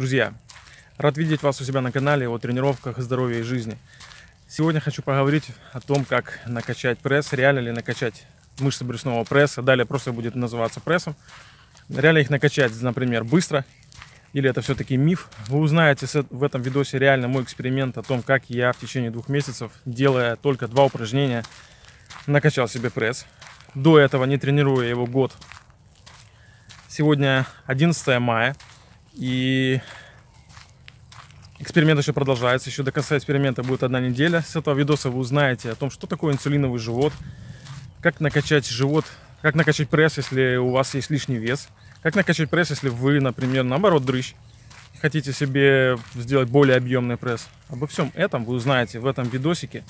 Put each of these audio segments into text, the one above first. Друзья, рад видеть вас у себя на канале о тренировках, здоровье и жизни. Сегодня хочу поговорить о том, как накачать пресс, реально ли накачать мышцы брюшного пресса, далее просто будет называться прессом. Реально их накачать, например, быстро, или это все-таки миф. Вы узнаете в этом видосе реально мой эксперимент о том, как я в течение 2 месяцев, делая только 2 упражнения, накачал себе пресс. До этого не тренируя его год. Сегодня 11 мая. И эксперимент еще продолжается. Еще до конца эксперимента будет 1 неделя. С этого видоса вы узнаете о том, что такое инсулиновый живот, как накачать живот, как накачать пресс, если у вас есть лишний вес, как накачать пресс, если вы, например, наоборот дрыщ, хотите себе сделать более объемный пресс. Обо всем этом вы узнаете в этом видосике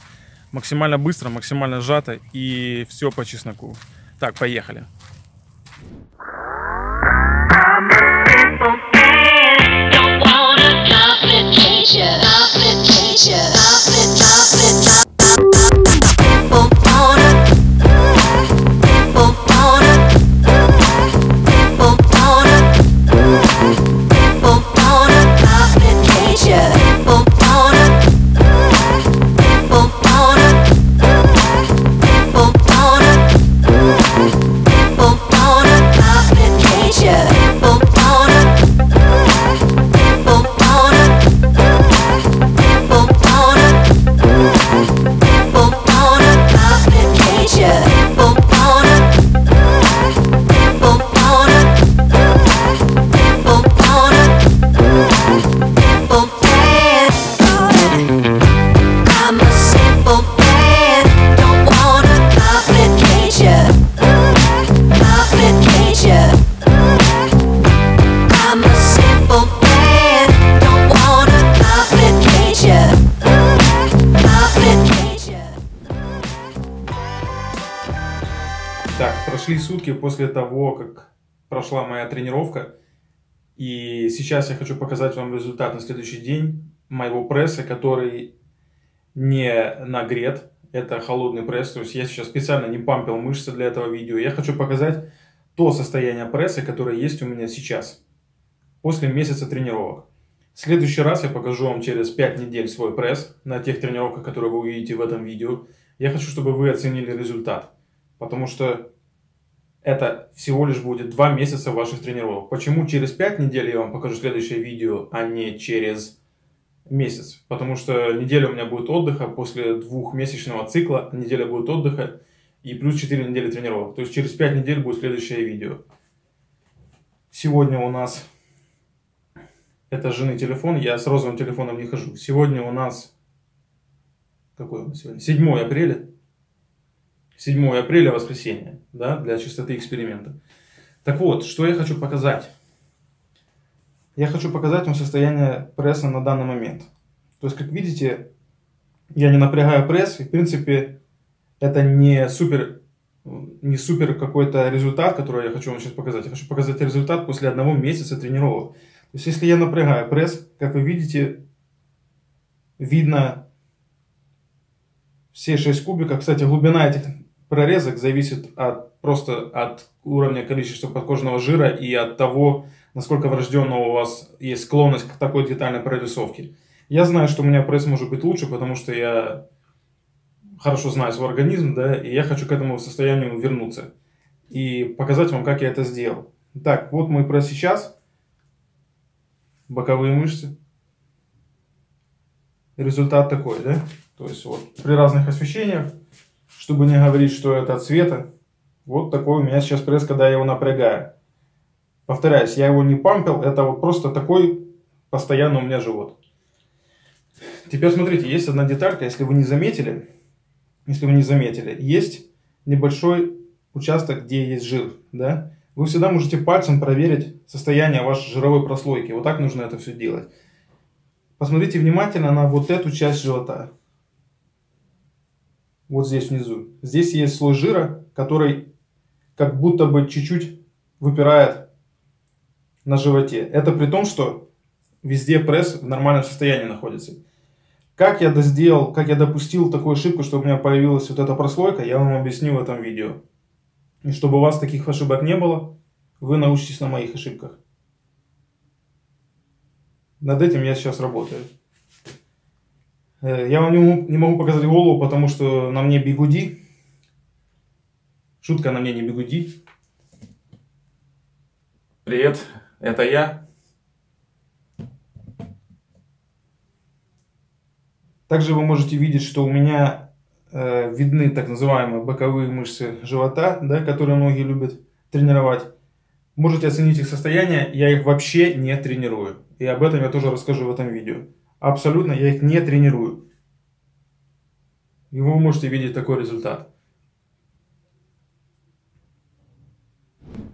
максимально быстро, максимально сжато и все по чесноку. Так, поехали. Так, прошли сутки после того, как прошла моя тренировка, и сейчас я хочу показать вам результат на следующий день моего пресса, который не нагрет, это холодный пресс, то есть я сейчас специально не пампил мышцы для этого видео. Я хочу показать то состояние пресса, которое есть у меня сейчас, после месяца тренировок. В следующий раз я покажу вам через 5 недель свой пресс на тех тренировках, которые вы увидите в этом видео. Я хочу, чтобы вы оценили результат. Потому что это всего лишь будет 2 месяца ваших тренировок. Почему через 5 недель я вам покажу следующее видео, а не через месяц? Потому что неделя у меня будет отдыха после 2-месячного цикла, неделя будет отдыха и плюс 4 недели тренировок. То есть через 5 недель будет следующее видео. Сегодня у нас... Это жены телефон, я с розовым телефоном не хожу. Сегодня у нас... Какой у нас сегодня? 7 апреля. 7 апреля, воскресенье, да, для чистоты эксперимента. Так вот, что я хочу показать. Я хочу показать вам состояние пресса на данный момент. То есть, как видите, я не напрягаю пресс, и, в принципе, это не супер какой-то результат, который я хочу вам сейчас показать. Я хочу показать результат после 1 месяца тренировок. То есть, если я напрягаю пресс, как вы видите, видно все 6 кубиков. Кстати, глубина этих прорезок зависит просто от уровня количества подкожного жира и от того, насколько врожденно у вас есть склонность к такой детальной прорисовке. Я знаю, что у меня пресс может быть лучше, потому что я хорошо знаю свой организм, да, и я хочу к этому состоянию вернуться и показать вам, как я это сделал. Так, вот мой пресс сейчас. Боковые мышцы. Результат такой, да? То есть вот при разных освещениях, чтобы не говорить, что это от света, вот такой у меня сейчас пресс, когда я его напрягаю. Повторяюсь, я его не пампил, это вот просто такой постоянно у меня живот. Теперь смотрите, есть одна деталька, если вы не заметили, есть небольшой участок, где есть жир, да? Вы всегда можете пальцем проверить состояние вашей жировой прослойки. Вот так нужно это все делать. Посмотрите внимательно на вот эту часть живота. Вот здесь внизу. Здесь есть слой жира, который как будто бы чуть-чуть выпирает на животе. Это при том, что везде пресс в нормальном состоянии находится. Как я сделал, как я допустил такую ошибку, что у меня появилась вот эта прослойка, я вам объясню в этом видео. И чтобы у вас таких ошибок не было, вы научитесь на моих ошибках. Над этим я сейчас работаю. Я вам не могу показать голову, потому что на мне бигуди. Шутка, на мне не бигуди. Привет, это я. Также вы можете видеть, что у меня видны так называемые боковые мышцы живота, да, которые многие любят тренировать. Можете оценить их состояние, я их вообще не тренирую. И об этом я тоже расскажу в этом видео. Абсолютно я их не тренирую. И вы можете видеть такой результат.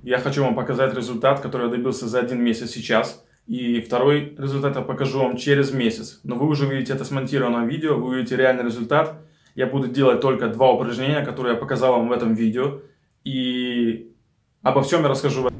Я хочу вам показать результат, который я добился за 1 месяц сейчас. И второй результат я покажу вам через месяц. Но вы уже видите это смонтированное видео, вы увидите реальный результат. Я буду делать только 2 упражнения, которые я показал вам в этом видео. И обо всем я расскажу вам.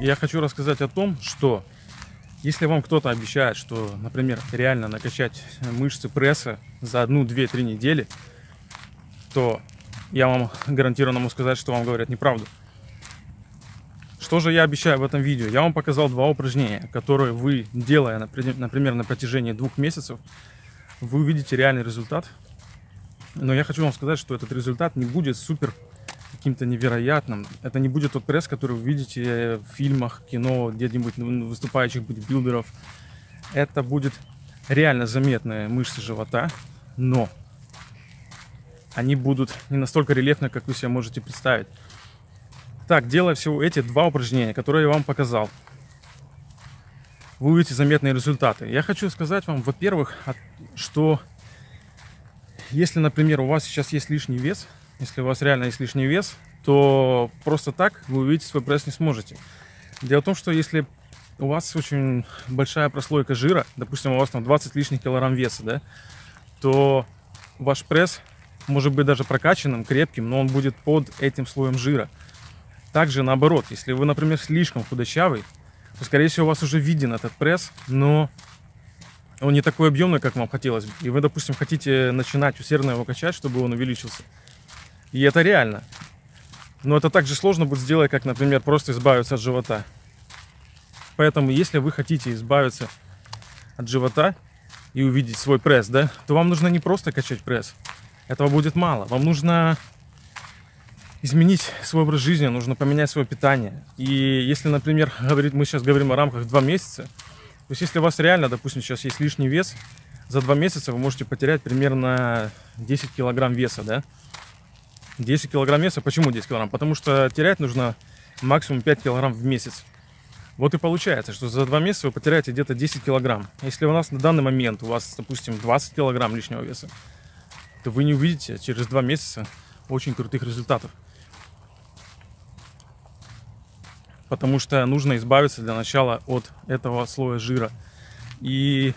Я хочу рассказать о том, что если вам кто-то обещает, что, например, реально накачать мышцы пресса за 1-2-3 недели, то я вам гарантированно могу сказать, что вам говорят неправду. Что же я обещаю в этом видео? Я вам показал 2 упражнения, которые вы, делая, например, на протяжении 2 месяцев, вы увидите реальный результат. Но я хочу вам сказать, что этот результат не будет супер каким-то невероятным. Это не будет тот пресс, который вы видите в фильмах, кино, где-нибудь выступающих бодибилдеров. Это будет реально заметные мышцы живота, но они будут не настолько рельефны, как вы себе можете представить. Так, делая всего эти 2 упражнения, которые я вам показал, вы увидите заметные результаты. Я хочу сказать вам, во-первых, что если, например, у вас сейчас есть лишний вес, если у вас реально есть лишний вес, то просто так вы увидеть свой пресс не сможете. Дело в том, что если у вас очень большая прослойка жира, допустим, у вас там 20 лишних килограмм веса, да, то ваш пресс может быть даже прокачанным, крепким, но он будет под этим слоем жира. Также наоборот, если вы, например, слишком худощавый, то, скорее всего, у вас уже виден этот пресс, но он не такой объемный, как вам хотелось бы. И вы, допустим, хотите начинать усердно его качать, чтобы он увеличился. И это реально. Но это так же сложно будет сделать, как, например, просто избавиться от живота. Поэтому, если вы хотите избавиться от живота и увидеть свой пресс, да, то вам нужно не просто качать пресс. Этого будет мало. Вам нужно изменить свой образ жизни, нужно поменять свое питание. И если, например, мы сейчас говорим о рамках 2 месяца, то есть если у вас реально, допустим, сейчас есть лишний вес, за 2 месяца вы можете потерять примерно 10 килограмм веса, да? 10 килограмм веса. Почему 10 килограмм? Потому что терять нужно максимум 5 килограмм в месяц. Вот и получается, что за 2 месяца вы потеряете где-то 10 килограмм. Если у нас на данный момент у вас, допустим, 20 килограмм лишнего веса, то вы не увидите через 2 месяца очень крутых результатов. Потому что нужно избавиться для начала от этого слоя жира. И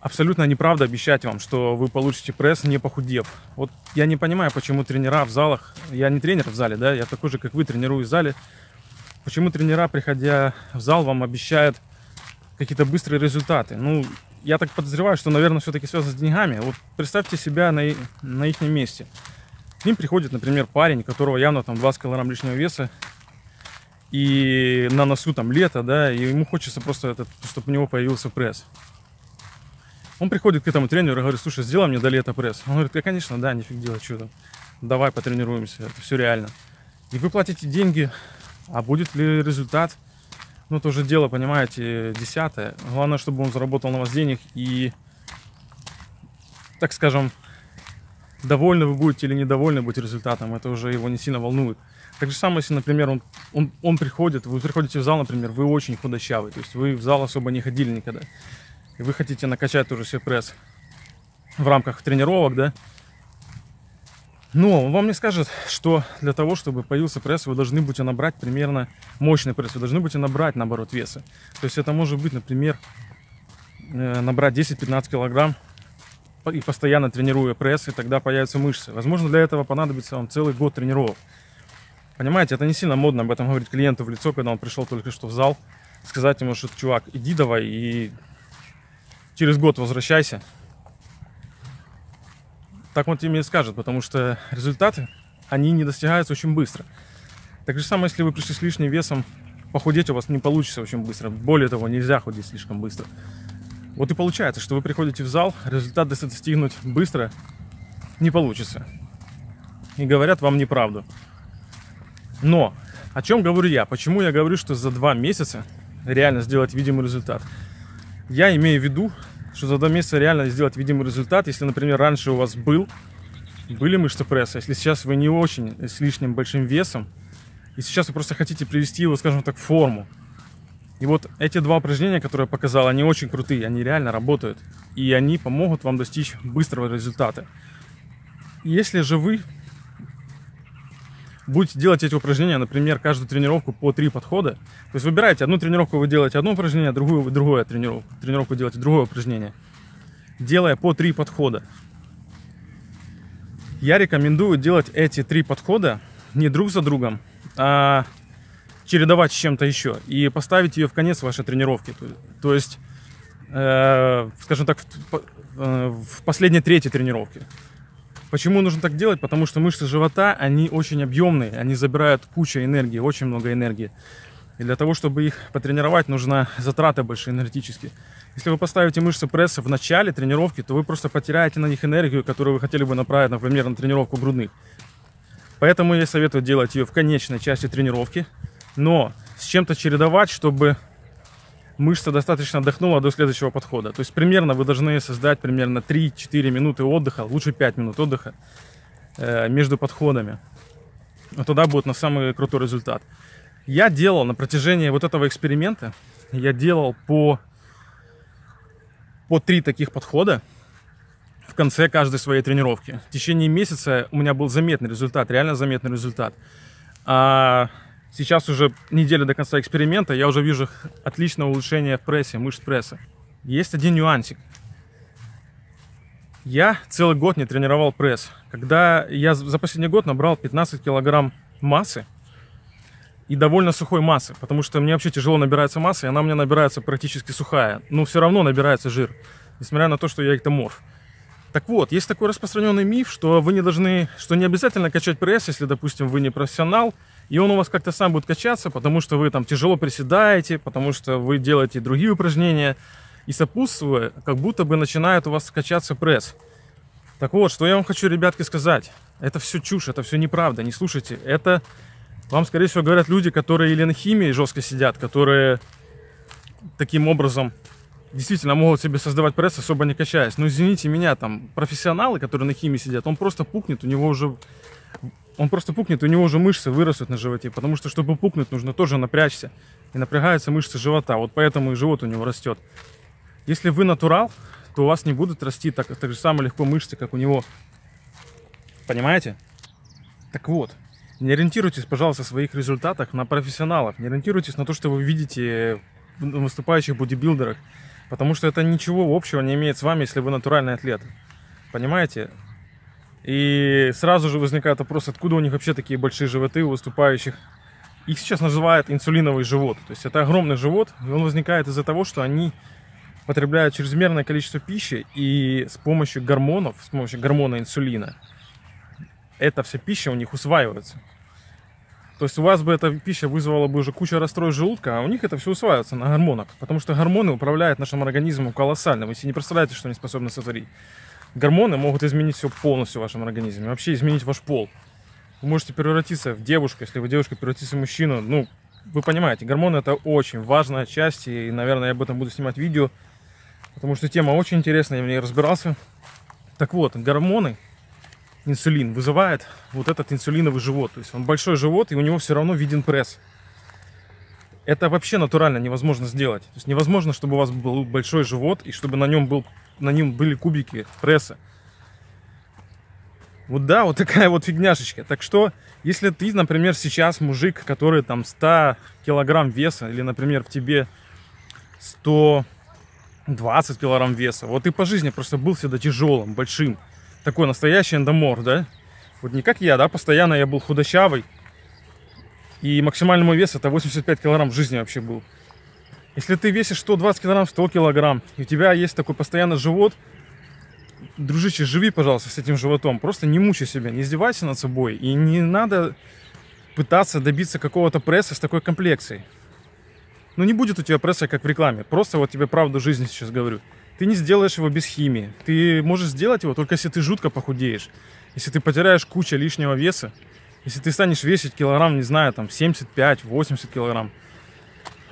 абсолютно неправда обещать вам, что вы получите пресс, не похудев. Вот я не понимаю, почему тренера в залах, я не тренер в зале, да, я такой же, как вы, тренирую в зале. Почему тренера, приходя в зал, вам обещают какие-то быстрые результаты? Ну, я так подозреваю, что, наверное, все-таки связано с деньгами. Вот представьте себя на их месте. К ним приходит, например, парень, у которого явно там 20 килограмм лишнего веса, и на носу там лето, да, и ему хочется просто, чтобы у него появился пресс. Он приходит к этому тренеру и говорит: слушай, сделай мне до лета пресс. Он говорит: да, конечно, да, нифиг делать, что там, давай потренируемся, это все реально. И вы платите деньги, а будет ли результат? Ну, тоже дело, понимаете, десятое. Главное, чтобы он заработал на вас денег и, так скажем, довольны вы будете или недовольны будете результатом, это уже его не сильно волнует. Так же самое, если, например, он приходит, вы приходите в зал, например, вы очень худощавый, то есть вы в зал особо не ходили никогда, и вы хотите накачать тоже себе пресс в рамках тренировок, да? Но он вам не скажет, что для того, чтобы появился пресс, вы должны будете набрать примерно мощный пресс, вы должны будете набрать, наоборот, веса. То есть это может быть, например, набрать 10-15 килограмм, и постоянно тренируя пресс, и тогда появятся мышцы. Возможно, для этого понадобится вам целый год тренировок. Понимаете, это не сильно модно об этом говорить клиенту в лицо, когда он пришел только что в зал, сказать ему, что, чувак, иди давай и через год возвращайся. Так он тебе и скажет, потому что результаты, они не достигаются очень быстро. Так же самое, если вы пришли с лишним весом, похудеть у вас не получится очень быстро. Более того, нельзя худеть слишком быстро. Вот и получается, что вы приходите в зал, результат достигнуть быстро не получится. И говорят вам неправду. Но о чем говорю я? Почему я говорю, что за 2 месяца реально сделать видимый результат? Я имею в виду, что за 2 месяца реально сделать видимый результат, если, например, раньше у вас были мышцы пресса, если сейчас вы не очень с лишним большим весом, и сейчас вы просто хотите привести его, скажем так, в форму. И вот эти 2 упражнения, которые я показал, они очень крутые, они реально работают. И они помогут вам достичь быстрого результата. Если же вы будете делать эти упражнения, например, каждую тренировку по 3 подхода, то есть выбираете одну тренировку, вы делаете одно упражнение, другую другое тренировку делаете другое упражнение, делая по 3 подхода. Я рекомендую делать эти 3 подхода не друг за другом, а чередовать с чем-то еще и поставить ее в конец вашей тренировки. То есть, скажем так, в последней 3-й тренировке. Почему нужно так делать? Потому что мышцы живота, они очень объемные, они забирают кучу энергии, очень много энергии. И для того, чтобы их потренировать, нужна затраты больше энергетически. Если вы поставите мышцы пресса в начале тренировки, то вы просто потеряете на них энергию, которую вы хотели бы направить, например, на тренировку грудных. Поэтому я советую делать ее в конечной части тренировки, но с чем-то чередовать, чтобы мышца достаточно отдохнула до следующего подхода. То есть примерно вы должны создать примерно 3-4 минуты отдыха, лучше 5 минут отдыха между подходами. А тогда будет на самый крутой результат. Я делал на протяжении вот этого эксперимента, я делал по 3 таких подхода в конце каждой своей тренировки. В течение месяца у меня был заметный результат, реально заметный результат. Сейчас уже неделя до конца эксперимента, я уже вижу отличное улучшение в прессе, мышц пресса. Есть один нюансик. Я целый год не тренировал пресс. Когда я за последний год набрал 15 килограмм массы и довольно сухой массы, потому что мне вообще тяжело набирается масса, и она у меня набирается практически сухая, но все равно набирается жир, несмотря на то, что я эктоморф. Так вот, есть такой распространенный миф, что вы не должны, что не обязательно качать пресс, если, допустим, вы не профессионал, и он у вас как-то сам будет качаться, потому что вы там тяжело приседаете, потому что вы делаете другие упражнения, и сопутствуя, как будто бы начинает у вас качаться пресс. Так вот, что я вам хочу, ребятки, сказать. Это все чушь, это все неправда, не слушайте. Это вам, скорее всего, говорят люди, которые или на химии жестко сидят, которые таким образом действительно могут себе создавать пресс, особо не качаясь. Но извините меня, там профессионалы, которые на химии сидят, он просто пукнет, у него уже мышцы вырастут на животе, потому что, чтобы пукнуть, нужно тоже напрячься. И напрягаются мышцы живота, вот поэтому и живот у него растет. Если вы натурал, то у вас не будут расти так же самое легко мышцы, как у него. Понимаете? Так вот, не ориентируйтесь, пожалуйста, в своих результатах на профессионалов. Не ориентируйтесь на то, что вы видите выступающих бодибилдерах, потому что это ничего общего не имеет с вами, если вы натуральный атлет. Понимаете? И сразу же возникает вопрос, откуда у них вообще такие большие животы у выступающих. Их сейчас называют инсулиновый живот. То есть это огромный живот, и он возникает из-за того, что они потребляют чрезмерное количество пищи, и с помощью гормонов, с помощью гормона инсулина, эта вся пища у них усваивается. То есть у вас бы эта пища вызвала бы уже кучу расстройств желудка, а у них это все усваивается на гормонах. Потому что гормоны управляют нашим организмом колоссально. Вы себе не представляете, что они способны сотворить. Гормоны могут изменить все полностью в вашем организме. Вообще изменить ваш пол. Вы можете превратиться в девушку, если вы девушка, превратиться в мужчину. Ну, вы понимаете, гормоны — это очень важная часть. И, наверное, я об этом буду снимать видео, потому что тема очень интересная, я в ней разбирался. Так вот, гормоны, инсулин вызывает вот этот инсулиновый живот. То есть он большой живот, и у него все равно виден пресс. Это вообще натурально невозможно сделать. То есть невозможно, чтобы у вас был большой живот и чтобы на нем были кубики пресса. Вот да, вот такая вот фигняшечка. Так что, если ты, например, сейчас мужик, который там 100 килограмм веса, или, например, в тебе 120 килограмм веса, вот ты по жизни просто был всегда тяжелым, большим, такой настоящий эндоморф, да? Вот не как я, да, постоянно я был худощавый. И максимальный мой вес это 85 килограмм в жизни вообще был. Если ты весишь 120 килограмм, 100 килограмм, и у тебя есть такой постоянный живот, дружище, живи, пожалуйста, с этим животом. Просто не мучай себя, не издевайся над собой. И не надо пытаться добиться какого-то пресса с такой комплекцией. Ну не будет у тебя пресса, как в рекламе. Просто вот тебе правду жизни сейчас говорю. Ты не сделаешь его без химии. Ты можешь сделать его, только если ты жутко похудеешь. Если ты потеряешь кучу лишнего веса. Если ты станешь весить килограмм, не знаю, там 75, 80 килограмм.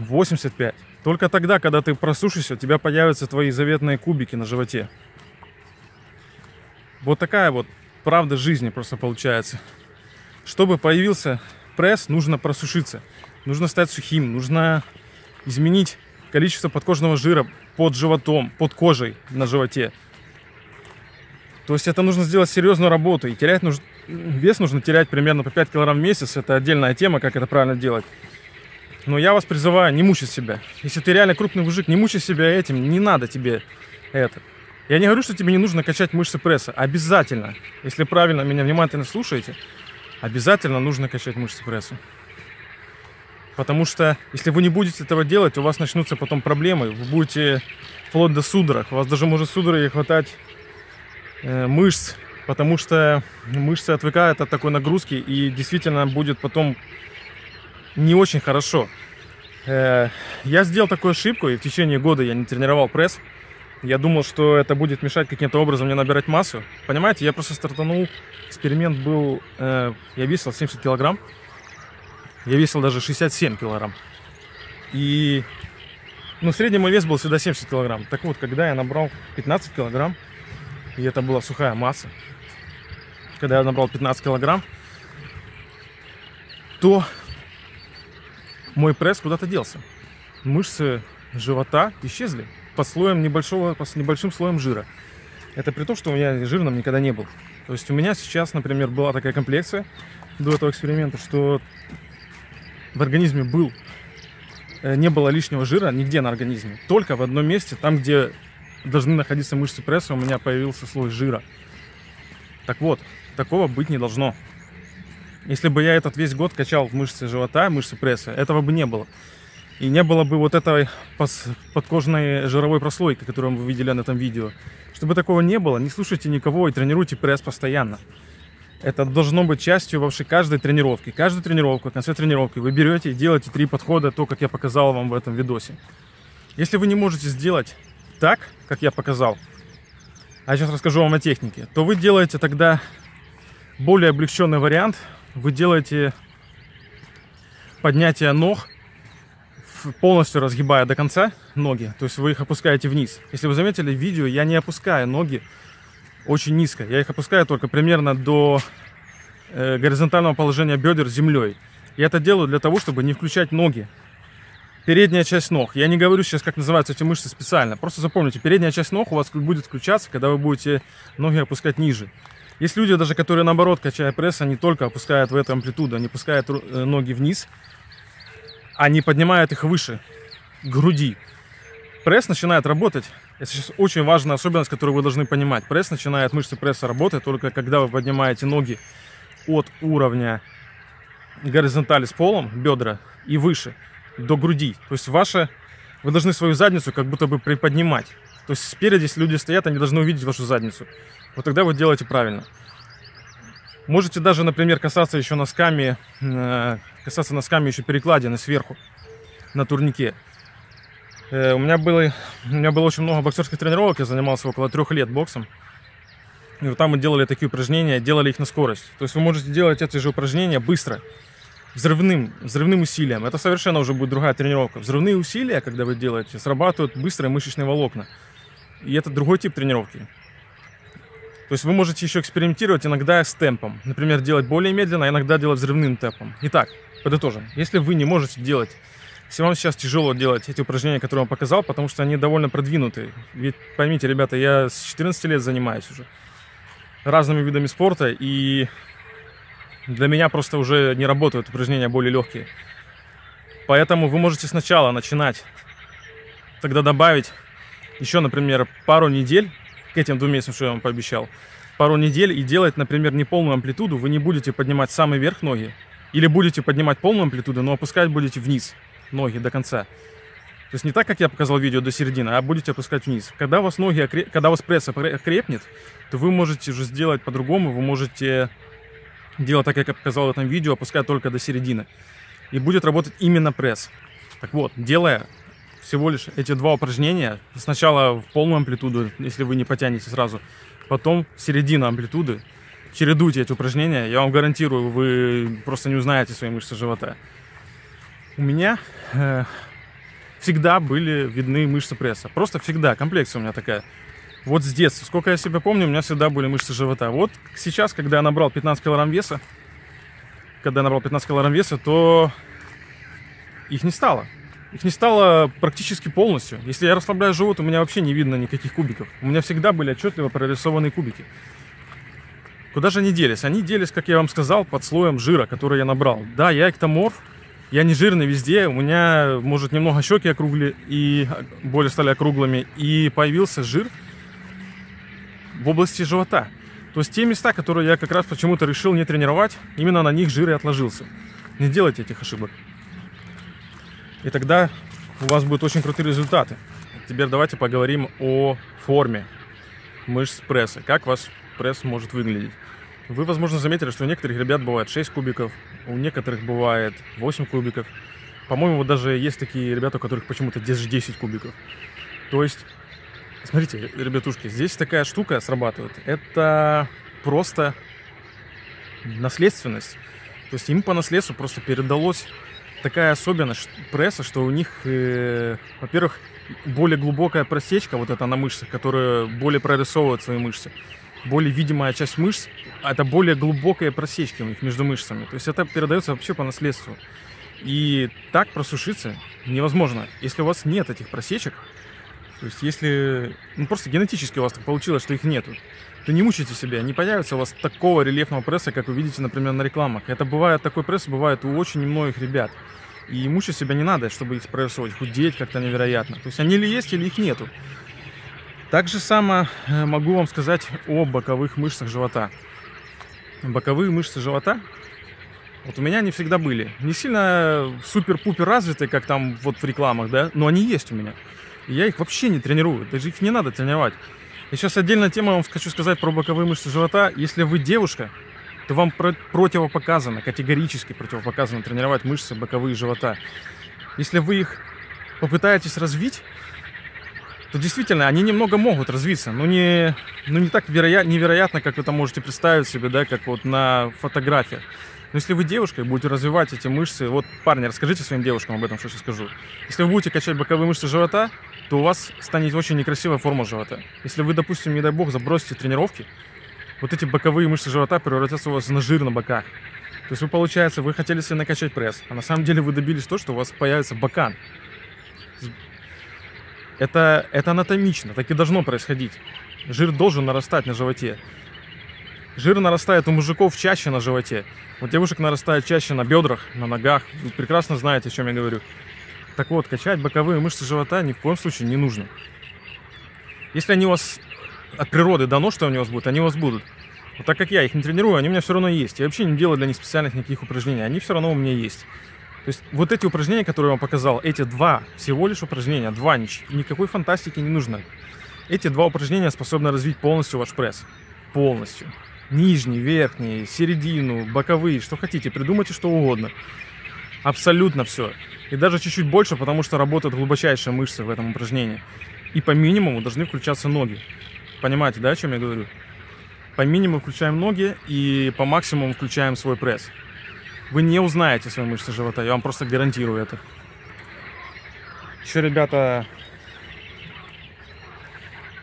85. Только тогда, когда ты просушишься, у тебя появятся твои заветные кубики на животе. Вот такая вот правда жизни просто получается. Чтобы появился пресс, нужно просушиться. Нужно стать сухим, нужно изменить количество подкожного жира под животом, под кожей на животе. То есть это нужно сделать серьезную работу. И терять вес нужно терять примерно по 5 килограмм в месяц. Это отдельная тема, как это правильно делать. Но я вас призываю не мучить себя. Если ты реально крупный мужик, не мучай себя этим. Не надо тебе это. Я не говорю, что тебе не нужно качать мышцы пресса. Обязательно. Если правильно меня внимательно слушаете, обязательно нужно качать мышцы пресса. Потому что, если вы не будете этого делать, у вас начнутся потом проблемы. Вы будете вплоть до судорог. У вас даже может судороги хватать мышц, потому что мышцы отвыкают от такой нагрузки. И действительно будет потом не очень хорошо. Я сделал такую ошибку, и в течение года я не тренировал пресс. Я думал, что это будет мешать каким-то образом мне набирать массу. Понимаете, я просто стартанул. Эксперимент был... Я весил 70 килограмм. Я весил даже 67 килограмм. И ну, средний мой вес был всегда 70 килограмм. Так вот, когда я набрал 15 килограмм, и это была сухая масса, когда я набрал 15 килограмм, то мой пресс куда-то делся. Мышцы живота исчезли под слоем небольшим слоем жира. Это при том, что у меня жирным никогда не был. То есть у меня сейчас, например, была такая комплекция до этого эксперимента, что в организме не было лишнего жира нигде на организме. Только в одном месте, там, где должны находиться мышцы пресса, у меня появился слой жира. Так вот, такого быть не должно. Если бы я этот весь год качал мышцы живота, мышцы пресса, этого бы не было. И не было бы вот этой подкожной жировой прослойки, которую вы видели на этом видео. Чтобы такого не было, не слушайте никого и тренируйте пресс постоянно. Это должно быть частью вообще каждой тренировки. Каждую тренировку, в конце тренировки вы берете и делаете 3 подхода, то, как я показал вам в этом видосе. Если вы не можете сделать так, как я показал, а я сейчас расскажу вам о технике, то вы делаете тогда более облегченный вариант. Вы делаете поднятие ног, полностью разгибая до конца ноги. То есть вы их опускаете вниз. Если вы заметили в видео, я не опускаю ноги очень низко. Я их опускаю только примерно до горизонтального положения бедер с землей. Я это делаю для того, чтобы не включать ноги. Передняя часть ног. Я не говорю сейчас, как называются эти мышцы специально. Просто запомните, передняя часть ног у вас будет включаться, когда вы будете ноги опускать ниже. Есть люди даже, которые наоборот, качая пресс, они только опускают в эту амплитуду. Они пускают ноги вниз, они поднимают их выше. груди. Пресс начинает работать. Это сейчас очень важная особенность, которую вы должны понимать. Пресс начинает, мышцы пресса работать только когда вы поднимаете ноги от уровня горизонтали с полом, бедра и выше, до груди. То есть вы должны свою задницу как будто бы приподнимать. То есть спереди, если люди стоят, они должны увидеть вашу задницу. Вот тогда вы делаете правильно. Можете даже, например, касаться еще носками, еще перекладины сверху на турнике. У меня было очень много боксерских тренировок, я занимался около 3 лет боксом. И вот там мы делали такие упражнения, делали их на скорость. То есть вы можете делать эти же упражнения быстро, взрывным усилием. Это совершенно уже будет другая тренировка. Взрывные усилия, когда вы делаете, срабатывают быстрые мышечные волокна. И это другой тип тренировки. То есть вы можете еще экспериментировать иногда с темпом. Например, делать более медленно, а иногда делать взрывным темпом. Итак, подытожим. Если вы не можете делать... Если вам сейчас тяжело делать эти упражнения, которые я вам показал, потому что они довольно продвинутые. Ведь поймите, ребята, я с 14 лет занимаюсь уже разными видами спорта, и для меня просто уже не работают упражнения более легкие. Поэтому вы можете сначала начинать, тогда добавить еще, например, пару недель к этим 2 месяцам, что я вам пообещал, пару недель и делать, например, не полную амплитуду. Вы не будете поднимать самый верх ноги, или будете поднимать полную амплитуду, но опускать будете вниз ноги до конца. То есть не так, как я показал видео, до середины, а будете опускать вниз. Когда у вас пресс окрепнет, то вы можете уже сделать по-другому. Вы можете делать так, как я показал в этом видео, опускать только до середины. И будет работать именно пресс. Так вот, делая всего лишь эти 2 упражнения, сначала в полную амплитуду, если вы не потянете сразу, потом середина амплитуды, чередуйте эти упражнения, я вам гарантирую, вы просто не узнаете свои мышцы живота. У меня всегда были видны мышцы пресса. Просто всегда. Комплекция у меня такая. Вот с детства. Сколько я себя помню, у меня всегда были мышцы живота. Вот сейчас, когда я набрал 15 килограмм веса, то их не стало. Их не стало практически полностью. Если я расслабляю живот, у меня вообще не видно никаких кубиков. У меня всегда были отчетливо прорисованные кубики. Куда же они делись? Они делись, как я вам сказал, под слоем жира, который я набрал. Да, я эктоморф. Я не жирный везде, у меня, может, немного щеки округли и более стали округлыми, и появился жир в области живота. То есть те места, которые я как раз почему-то решил не тренировать, именно на них жир и отложился. Не делайте этих ошибок. И тогда у вас будут очень крутые результаты. Теперь давайте поговорим о форме мышц пресса. Как ваш пресс может выглядеть. Вы, возможно, заметили, что у некоторых ребят бывает 6 кубиков, у некоторых бывает 8 кубиков. По-моему, вот даже есть такие ребята, у которых почему-то 10 кубиков. То есть, смотрите, ребятушки, здесь такая штука срабатывает. Это просто наследственность. То есть им по наследству просто передалась такая особенность пресса, что у них, во-первых, более глубокая просечка вот эта на мышцах, которая более прорисовывает свои мышцы. Более видимая часть мышц, это более глубокие просечки у них между мышцами. То есть это передается вообще по наследству. И так просушиться невозможно, если у вас нет этих просечек. То есть если... Ну, просто генетически у вас так получилось, что их нету. То не мучайте себя, не появится у вас такого рельефного пресса, как вы видите, например, на рекламах. Это бывает, такой пресс бывает у очень немногих ребят. И мучить себя не надо, чтобы их прессовать, худеть как-то невероятно. То есть они или есть, или их нету. Так же само могу вам сказать о боковых мышцах живота. Боковые мышцы живота, вот у меня они всегда были. Не сильно супер-пупер развитые, как там вот в рекламах, да, но они есть у меня. И я их вообще не тренирую, даже их не надо тренировать. И сейчас отдельная тема вам хочу сказать про боковые мышцы живота. Если вы девушка, то вам противопоказано, категорически противопоказано тренировать мышцы боковые живота. Если вы их попытаетесь развить, то действительно они немного могут развиться, но не так невероятно, как вы там можете представить себе, да, как вот на фотографиях. Но если вы девушка и будете развивать эти мышцы, вот, парни, расскажите своим девушкам об этом, что я сейчас скажу. Если вы будете качать боковые мышцы живота, то у вас станет очень некрасивая форма живота. Если вы, допустим, не дай бог, забросите тренировки, вот эти боковые мышцы живота превратятся у вас на жир на боках. То есть вы, получается, вы хотели себе накачать пресс, а на самом деле вы добились то, что у вас появится бокан. Это анатомично, так и должно происходить. Жир должен нарастать на животе. Жир нарастает у мужиков чаще на животе. У девушек нарастает чаще на бедрах, на ногах. Вы прекрасно знаете, о чем я говорю. Так вот, качать боковые мышцы живота ни в коем случае не нужно. Если они у вас от природы дано, что они у вас будут, они у вас будут. Вот так как я их не тренирую, они у меня все равно есть. Я вообще не делаю для них специальных никаких упражнений, они все равно у меня есть. То есть вот эти упражнения, которые я вам показал, эти два всего лишь упражнения, два, никакой фантастики не нужно. Эти два упражнения способны развить полностью ваш пресс. Полностью. Нижний, верхний, середину, боковые, что хотите, придумайте что угодно. Абсолютно все. И даже чуть-чуть больше, потому что работают глубочайшие мышцы в этом упражнении. И по минимуму должны включаться ноги. Понимаете, да, о чем я говорю? По минимуму включаем ноги и по максимуму включаем свой пресс. Вы не узнаете свои мышцы живота, я вам просто гарантирую это. Еще, ребята,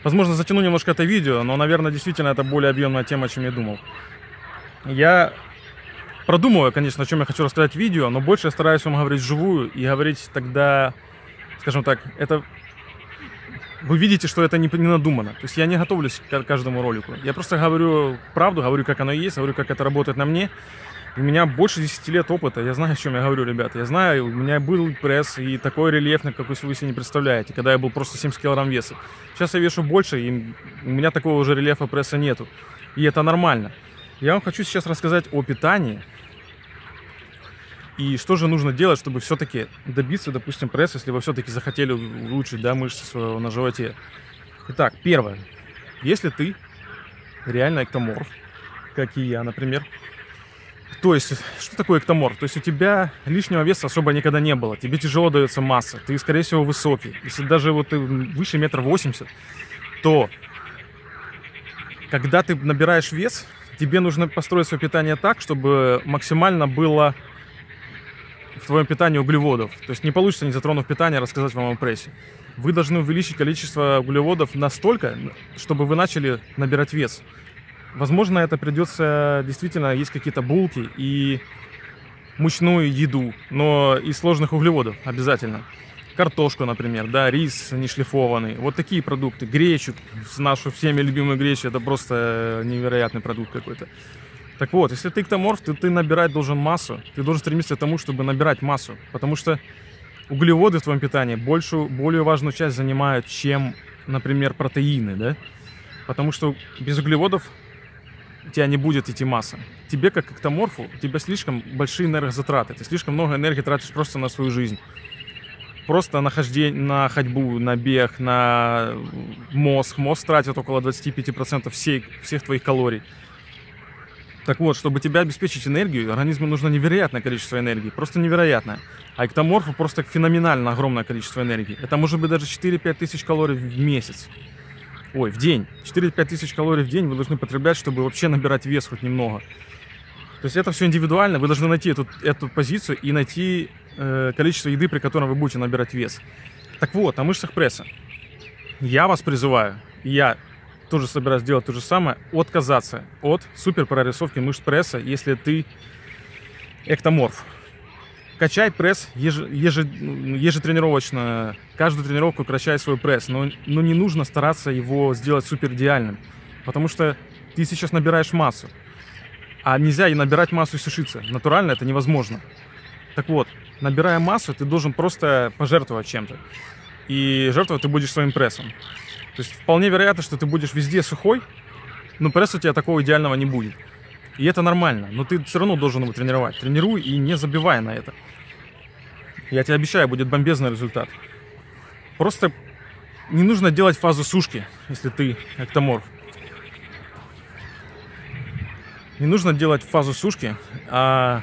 возможно, затяну немножко это видео, но, наверное, действительно это более объемная тема, чем я думал. Я продумываю, конечно, о чем я хочу рассказать в видео, но больше я стараюсь вам говорить вживую и говорить тогда, скажем так, это... Вы видите, что это не надумано. То есть я не готовлюсь к каждому ролику. Я просто говорю правду, говорю, как оно есть, говорю, как это работает на мне. У меня больше 10 лет опыта, я знаю, о чем я говорю, ребята. Я знаю, у меня был пресс и такой рельефный, какой вы себе не представляете, когда я был просто 70 килограмм веса. Сейчас я вешу больше, и у меня такого уже рельефа пресса нету. И это нормально. Я вам хочу сейчас рассказать о питании. И что же нужно делать, чтобы все-таки добиться, допустим, пресса, если вы все-таки захотели улучшить, да, мышцы своего на животе. Итак, первое. Если ты реально эктоморф, как и я, например. То есть, что такое эктоморф? То есть у тебя лишнего веса особо никогда не было. Тебе тяжело дается масса. Ты, скорее всего, высокий. Если даже вот ты выше 1,80 м, то когда ты набираешь вес, тебе нужно построить свое питание так, чтобы максимально было в твоем питании углеводов. То есть не получится, не затронув питание, рассказать вам о прессе. Вы должны увеличить количество углеводов настолько, чтобы вы начали набирать вес. Возможно, это придется действительно есть какие-то булки и мучную еду, но из сложных углеводов обязательно. Картошку, например, да, рис нешлифованный, вот такие продукты, гречу, нашу всеми любимую гречу, это просто невероятный продукт какой-то. Так вот, если ты эктоморф, ты набирать должен массу, ты должен стремиться к тому, чтобы набирать массу, потому что углеводы в твоем питании более важную часть занимают, чем, например, протеины, да, потому что без углеводов у тебя не будет идти масса. Тебе, как эктоморфу, у тебя слишком большие энергозатраты. Ты слишком много энергии тратишь просто на свою жизнь. Просто на хождение, на ходьбу, на бег, на мозг. Мозг тратит около 25% всех твоих калорий. Так вот, чтобы тебя обеспечить энергию, организму нужно невероятное количество энергии. Просто невероятное. А эктоморфу просто феноменально огромное количество энергии. Это может быть даже 4-5 тысяч калорий в месяц. Ой, в день. 4-5 тысяч калорий в день вы должны потреблять, чтобы вообще набирать вес хоть немного. То есть это все индивидуально. Вы должны найти эту позицию и найти количество еды, при котором вы будете набирать вес. Так вот, о мышцах пресса. Я вас призываю, я тоже собираюсь делать то же самое, отказаться от суперпрорисовки мышц пресса, если ты эктоморф. Качай пресс ежетренировочно, каждую тренировку качай свой пресс, но не нужно стараться его сделать супер идеальным, потому что ты сейчас набираешь массу, а нельзя и набирать массу и сушиться, натурально это невозможно. Так вот, набирая массу, ты должен просто пожертвовать чем-то, и жертвовать ты будешь своим прессом. То есть вполне вероятно, что ты будешь везде сухой, но пресс у тебя такого идеального не будет. И это нормально, но ты все равно должен его тренировать. Тренируй и не забивай на это. Я тебе обещаю, будет бомбезный результат. Просто не нужно делать фазу сушки, если ты эктоморф. Не нужно делать фазу сушки, а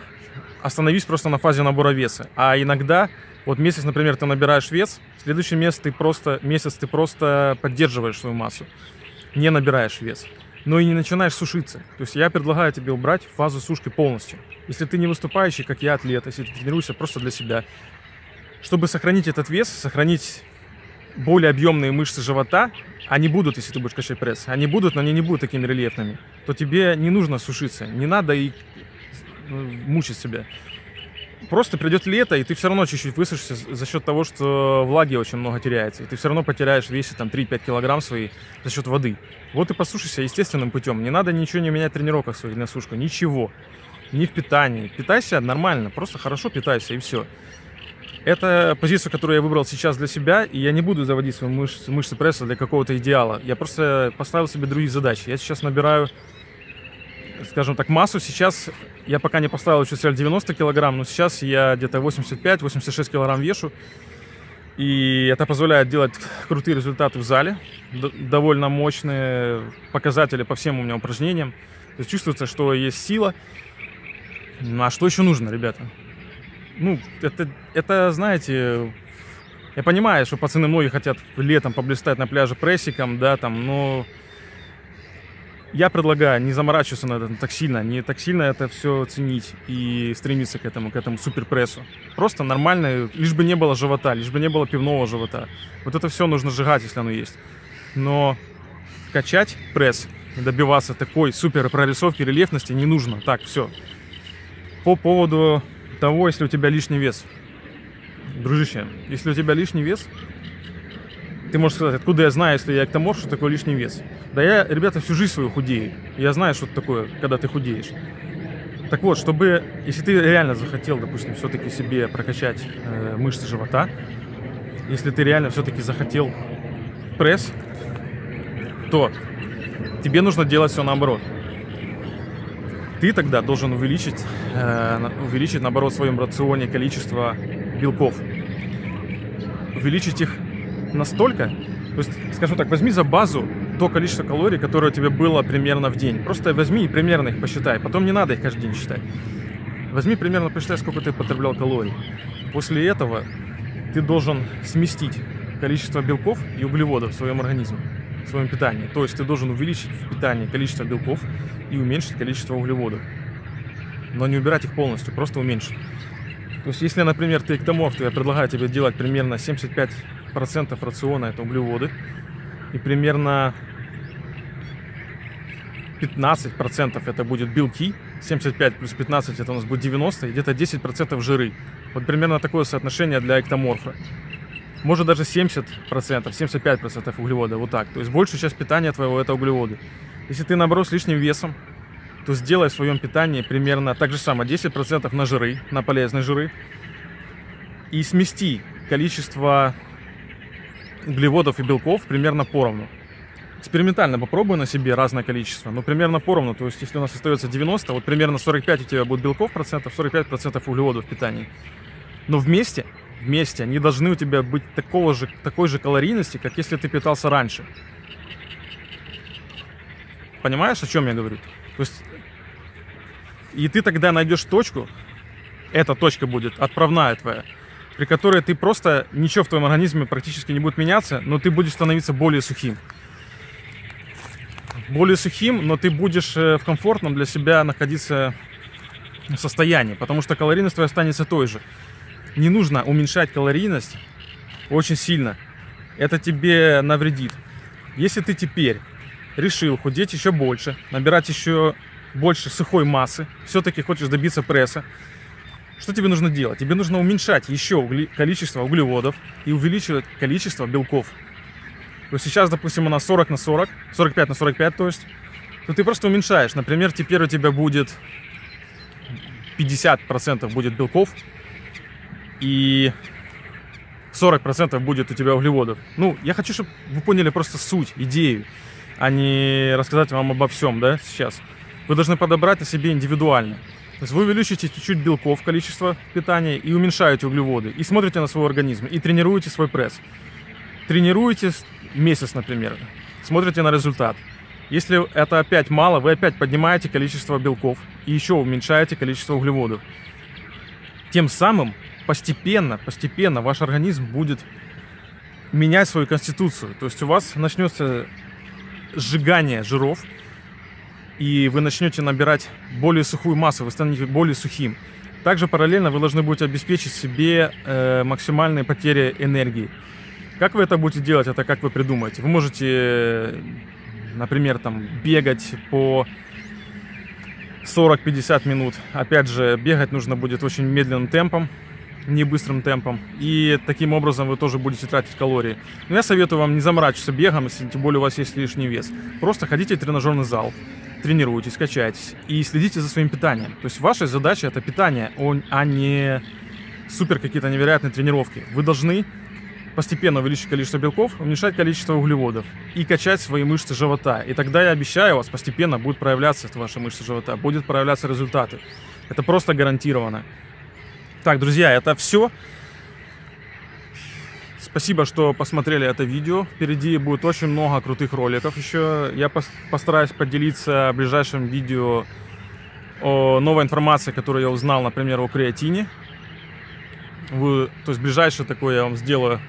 остановись просто на фазе набора веса. А иногда, вот месяц, например, ты набираешь вес, в следующий месяц ты просто поддерживаешь свою массу, не набираешь вес. Но и не начинаешь сушиться. То есть я предлагаю тебе убрать фазу сушки полностью. Если ты не выступающий, как я, атлет, если ты тренируешься просто для себя. Чтобы сохранить этот вес, сохранить более объемные мышцы живота, они будут, если ты будешь качать пресс, они будут, но они не будут такими рельефными, то тебе не нужно сушиться, не надо и мучить себя. Просто придет лето, и ты все равно чуть-чуть высушишься за счет того, что влаги очень много теряется. И ты все равно потеряешь в весе 3-5 килограмм свои за счет воды. Вот и посушишься естественным путем. Не надо ничего не менять в тренировках своих на сушку. Ничего. Ни в питании. Питайся нормально, просто хорошо питайся, и все. Это позиция, которую я выбрал сейчас для себя, и я не буду заводить свои мышцы пресса для какого-то идеала. Я просто поставил себе другие задачи. Я сейчас набираю, скажем так, массу. Сейчас я пока не поставил еще цель 90 килограмм, но сейчас я где-то 85-86 килограмм вешу. И это позволяет делать крутые результаты в зале, довольно мощные показатели по всем у меня упражнениям. То есть чувствуется, что есть сила. Ну, а что еще нужно, ребята? Ну, это, знаете, я понимаю, что пацаны многие хотят летом поблистать на пляже прессиком, да, там, но я предлагаю не заморачиваться на это так сильно это все ценить и стремиться к этому суперпрессу. Просто нормально, лишь бы не было живота, лишь бы не было пивного живота. Вот это все нужно сжигать, если оно есть. Но качать пресс, добиваться такой супер прорисовки, рельефности не нужно. Так, все. По поводу того, если у тебя лишний вес. Дружище, если у тебя лишний вес, ты можешь сказать, откуда я знаю, если я эктоморф, что такое лишний вес? Да я, ребята, всю жизнь свою худею. Я знаю, что это такое, когда ты худеешь. Так вот, чтобы, если ты реально захотел, допустим, все-таки себе прокачать мышцы живота, если ты реально все-таки захотел пресс, то тебе нужно делать все наоборот. Ты тогда должен увеличить, наоборот, в своем рационе количество белков. Увеличить их настолько, то есть, скажем так, возьми за базу то количество калорий, которое у тебя было примерно в день. Просто возьми и примерно их посчитай, потом не надо их каждый день считать. Возьми примерно, посчитай, сколько ты потреблял калорий. После этого ты должен сместить количество белков и углеводов в своем организме, в своем питании. То есть ты должен увеличить в питании количество белков и уменьшить количество углеводов. Но не убирать их полностью, просто уменьшить. То есть если, например, ты эктоморф, то я предлагаю тебе делать примерно 75% рациона это углеводы и примерно 15% это будет белки, 75 плюс 15 это у нас будет 90, и где-то 10% жиры. Вот примерно такое соотношение для эктоморфа. Может даже 70%, 75% углевода, вот так. То есть большая часть питания твоего это углеводы. Если ты наброс лишним весом, то сделай в своем питании примерно так же самое, 10% на жиры, на полезные жиры, и смести количество углеводов и белков примерно поровну. Экспериментально попробуй на себе разное количество, но примерно поровну. То есть если у нас остается 90, вот примерно 45 у тебя будет белков процентов, 45% углеводов в питании. Но вместе они должны у тебя быть такой же калорийности, как если ты питался раньше. Понимаешь, о чем я говорю? То есть, и ты тогда найдешь точку, эта точка будет отправная твоя, при которой ты просто, ничего в твоем организме практически не будет меняться, но ты будешь становиться более сухим. Более сухим, но ты будешь в комфортном для себя находиться состоянии, потому что калорийность твоя останется той же. Не нужно уменьшать калорийность очень сильно, это тебе навредит. Если ты теперь решил худеть еще больше, набирать еще больше сухой массы, все-таки хочешь добиться пресса, что тебе нужно делать? Тебе нужно уменьшать еще количество углеводов и увеличивать количество белков. То есть сейчас, допустим, у нас 40 на 40, 45 на 45, то есть, то ты просто уменьшаешь. Например, теперь у тебя будет 50% будет белков и 40% будет у тебя углеводов. Ну, я хочу, чтобы вы поняли просто суть, идею, а не рассказать вам обо всем, да, сейчас. Вы должны подобрать на себе индивидуально. То есть вы увеличите чуть-чуть белков, количество питания, и уменьшаете углеводы, и смотрите на свой организм, и тренируете свой пресс. Тренируете месяц, например, смотрите на результат. Если это опять мало, вы опять поднимаете количество белков и еще уменьшаете количество углеводов. Тем самым постепенно ваш организм будет менять свою конституцию. То есть у вас начнется сжигание жиров, и вы начнете набирать более сухую массу, вы станете более сухим. Также параллельно вы должны будете обеспечить себе максимальные потери энергии. Как вы это будете делать, это как вы придумаете. Вы можете, например, там, бегать по 40-50 минут. Опять же, бегать нужно будет очень медленным темпом, не быстрым темпом. И таким образом вы тоже будете тратить калории. Но я советую вам не заморачиваться бегом, если тем более у вас есть лишний вес. Просто ходите в тренажерный зал, тренируйтесь, качайтесь и следите за своим питанием. То есть ваша задача это питание, а не супер какие-то невероятные тренировки. Вы должны постепенно увеличить количество белков, уменьшать количество углеводов и качать свои мышцы живота. И тогда, я обещаю, у вас постепенно будут проявляться ваши мышцы живота, будут проявляться результаты. Это просто гарантированно. Так, друзья, это все. Спасибо, что посмотрели это видео. Впереди будет очень много крутых роликов еще. Я постараюсь поделиться в ближайшем видео новой информацией, которую я узнал, например, о креатине. То есть ближайшее такое я вам сделаю.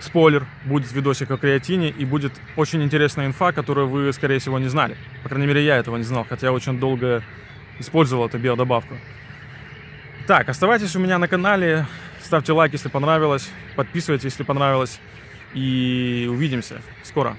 Спойлер, будет видосик о креатине, и будет очень интересная инфа, которую вы, скорее всего, не знали. По крайней мере, я этого не знал, хотя я очень долго использовал эту биодобавку. Так, оставайтесь у меня на канале, ставьте лайк, если понравилось, подписывайтесь, если понравилось, и увидимся скоро.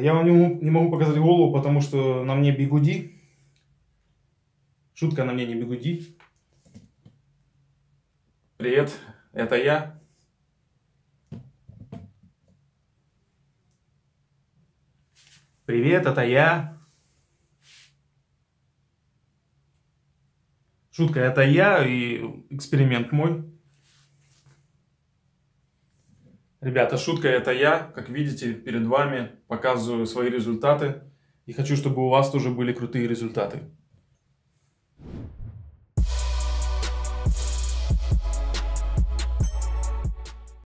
Я вам не могу показать голову, потому что на мне бигуди. Шутка, на мне не бигуди. Привет, это я. Привет, это я. Шутка, это я и эксперимент мой. Ребята, шутка, это я, как видите, перед вами показываю свои результаты и хочу, чтобы у вас тоже были крутые результаты.